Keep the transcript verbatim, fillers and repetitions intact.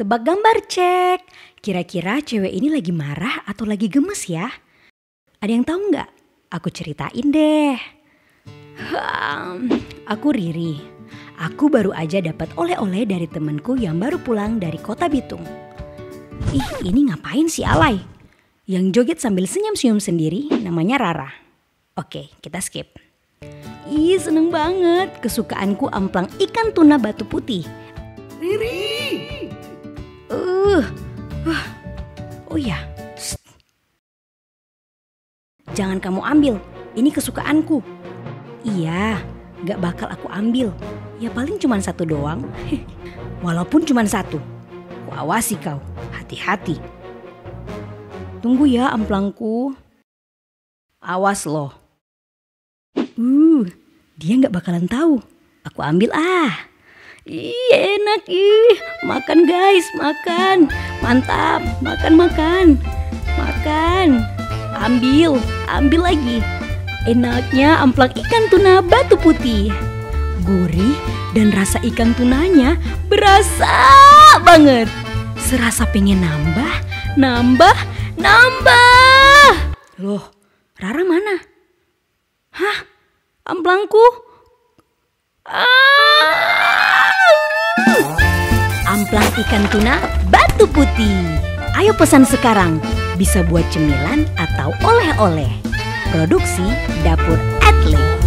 Tebak gambar, cek. Kira-kira cewek ini lagi marah atau lagi gemes ya? Ada yang tahu nggak? Aku ceritain deh. Hmm, aku Riri. Aku baru aja dapat oleh-oleh dari temanku yang baru pulang dari Kota Bitung. Ih, ini ngapain si alay? Yang joget sambil senyum-senyum sendiri namanya Rara. Oke, kita skip. Ih, seneng banget. Kesukaanku amplang ikan tuna batu putih. Riri! Uh, uh, oh ya, Psst. Jangan kamu ambil, ini kesukaanku. Iya, gak bakal aku ambil. Ya paling cuma satu doang. Walaupun cuma satu, aku awasi kau, hati-hati. Tunggu ya amplangku. Awas loh. Uh, dia gak bakalan tahu. Aku ambil ah. Ih, enak ih. Makan guys, makan. Mantap, makan, makan. Makan. Ambil, ambil lagi. Enaknya amplang ikan tuna batu putih. Gurih dan rasa ikan tunanya berasa banget. Serasa pengen nambah, nambah, nambah. Loh, Rara mana? Hah? Amplangku? Ah! Amplang ikan tuna batu putih. Ayo pesan sekarang. Bisa buat cemilan atau oleh-oleh. Produksi Dapur Adley.